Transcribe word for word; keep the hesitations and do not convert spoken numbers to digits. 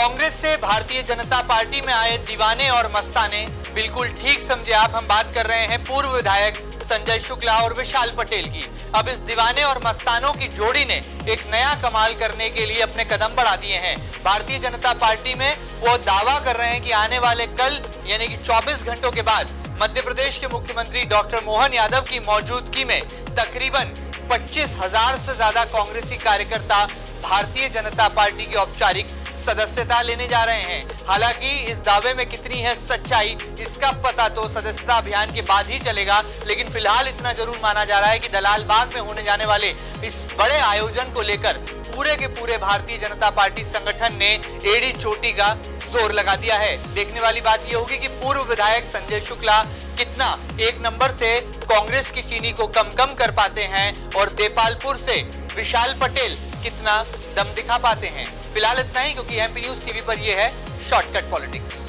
कांग्रेस से भारतीय जनता पार्टी में आए दीवाने और मस्ताने बिल्कुल ठीक समझे आप। हम बात कर रहे हैं पूर्व विधायक संजय शुक्ला और विशाल पटेल की। अब इस दीवाने और मस्तानों की जोड़ी ने एक नया कमाल करने के लिए अपने कदम बढ़ा दिए हैं। भारतीय जनता पार्टी में वो दावा कर रहे हैं कि आने वाले कल यानी कि चौबीस घंटों के बाद मध्य प्रदेश के मुख्यमंत्री डॉक्टर मोहन यादव की मौजूदगी में तकरीबन पच्चीस हजार से ज्यादा कांग्रेसी कार्यकर्ता भारतीय जनता पार्टी की औपचारिक सदस्यता लेने जा रहे हैं। हालांकि इस दावे में कितनी है सच्चाई, इसका पता तो सदस्यता अभियान के बाद ही चलेगा, लेकिन फिलहाल इतना जरूर माना जा रहा है कि दलालबाग में होने जाने वाले इस बड़े आयोजन को लेकर पूरे के पूरे भारतीय जनता पार्टी संगठन ने एड़ी चोटी का जोर लगा दिया है। देखने वाली बात यह होगी कि पूर्व विधायक संजय शुक्ला कितना एक नंबर से कांग्रेस की चीनी को कम कम कर पाते हैं और देपालपुर से विशाल पटेल कितना दम दिखा पाते हैं। फिलहाल इतना ही, क्योंकि एमपी न्यूज टीवी पर यह है शॉर्टकट पॉलिटिक्स।